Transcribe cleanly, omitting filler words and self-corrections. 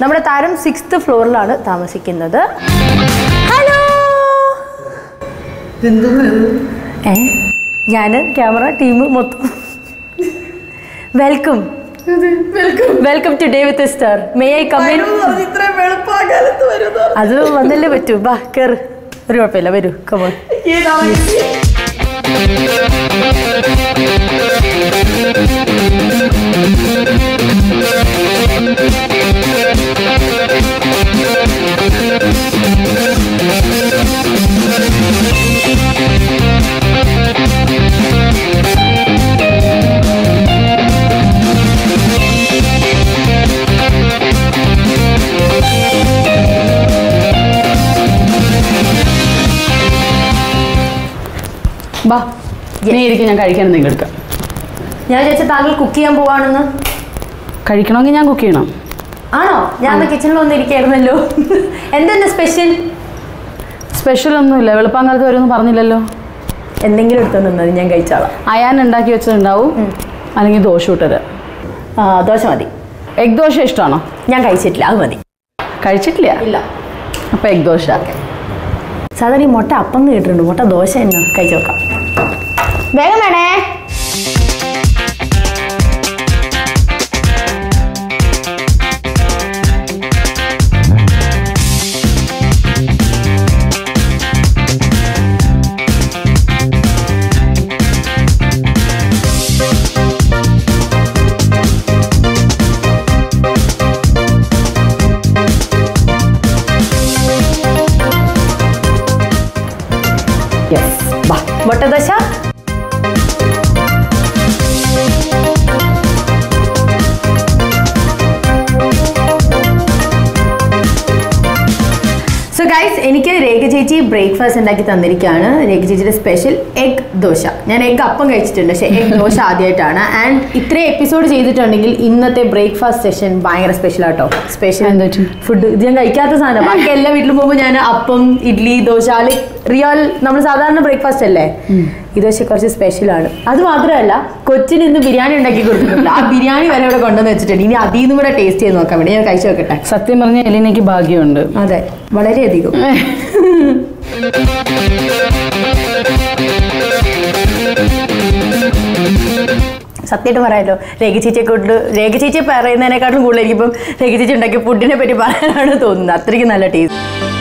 നമ്മുടെ താരം 6th ഫ്ലോറിലാണ് താമസിക്കുന്നത്. ഹലോ, ഞാൻ ക്യാമറ ടീം മൊത്തം welcome welcome to day with star. May I come in? അത് വന്നല്ലേ പറ്റൂ. ബാ കയറ്, ഒരു കുഴപ്പമില്ല, വരൂ. Come on. ഞാൻ കഴിക്കാൻ എന്തെങ്കിലും എടുക്കാം. ഞാൻ ചേച്ചി താങ്കൾ കുക്ക് ചെയ്യാൻ പോവാണെന്ന്. കഴിക്കണമെങ്കിൽ ഞാൻ കുക്ക് ചെയ്യണം ആണോ? ഞാൻ കിച്ചണിൽ വന്നിരിക്കായിരുന്നല്ലോ. എന്തെന്നെ സ്പെഷ്യൽ? സ്പെഷ്യൽ ഒന്നുമില്ല, വെളുപ്പാങ്കാലത്ത് വരുമെന്ന് പറഞ്ഞില്ലല്ലോ. എന്തെങ്കിലും എടുത്തോണ്ട് ഞാൻ കഴിച്ചാളാം. അയാൻ ഉണ്ടാക്കി വെച്ചിട്ടുണ്ടാവും, അല്ലെങ്കിൽ ദോശ ഇട്ടത്. ദോശ മതി. എഗ് ദോശ ഇഷ്ടമാണോ? ഞാൻ കഴിച്ചിട്ടില്ല, അത് മതി. കഴിച്ചിട്ടില്ല? ഇല്ല. അപ്പം എഗ് ദോശ. സാധാരണ ഈ മുട്ട അപ്പം എന്ന് കേട്ടിട്ടുണ്ട്, മുട്ട ദോശ തന്നെ കഴിച്ചു നോക്കാം. വേഗം വേണേ. മുട്ടദോശ എനിക്ക് രേഖ ചേച്ചി ബ്രേക്ക്ഫാസ്റ്റ് ഉണ്ടാക്കി തന്നിരിക്കുകയാണ്. രേഖ ചേച്ചിയുടെ സ്പെഷ്യൽ എഗ് ദോശ. ഞാൻ എഗ് അപ്പം കഴിച്ചിട്ടുണ്ട്, പക്ഷേ എഗ് ദോശ ആദ്യമായിട്ടാണ്. ആൻഡ് ഇത്രയും എപ്പിസോഡ് ചെയ്തിട്ടുണ്ടെങ്കിൽ ഇന്നത്തെ ബ്രേക്ക്ഫാസ്റ്റ് സെഷൻ ഭയങ്കര സ്പെഷ്യൽ ആട്ടോ. സ്പെഷ്യൽ എന്താ ഫുഡ്? ഇത് ഞാൻ കഴിക്കാത്ത സാധനം. ബാക്കി എല്ലാ വീട്ടിലും പോകുമ്പോൾ ഞാൻ അപ്പം, ഇഡ്ഡലി, ദോശ, റിയൽ നമ്മൾ സാധാരണ ബ്രേക്ക്ഫാസ്റ്റ് അല്ലേ, ഇത് പക്ഷേ കുറച്ച് സ്പെഷ്യലാണ്. അത് മാത്രമല്ല, കൊച്ചിന് ഇന്ന് ബിരിയാണി ഉണ്ടാക്കി കൊടുത്തിട്ടുണ്ട്. ആ ബിരിയാണി വരെ ഇവിടെ കൊണ്ടുവന്ന് വെച്ചിട്ടുണ്ട്. ഇനി അതിൽ നിന്നും കൂടെ ടേസ്റ്റ് ചെയ്ത് നോക്കാൻ വേണ്ടി ഞാൻ കഴിച്ചു നോക്കട്ടെ. സത്യം പറഞ്ഞാൽ എലിനേക്ക് ഭാഗ്യമുണ്ട്. അതെ, വളരെയധികം. സത്യമായിട്ട് പറയാമല്ലോ, രേഖ ചേച്ചിയെ പറയുന്നതിനെക്കാട്ടും കൂടുതൽ എനിക്കിപ്പം രേഖ ചേച്ചി ഉണ്ടാക്കിയ ഫുഡിനെ പറ്റി പറയാനാണ് തോന്നുന്നത്. അത്രയ്ക്ക് നല്ല ടേസ്റ്റ്.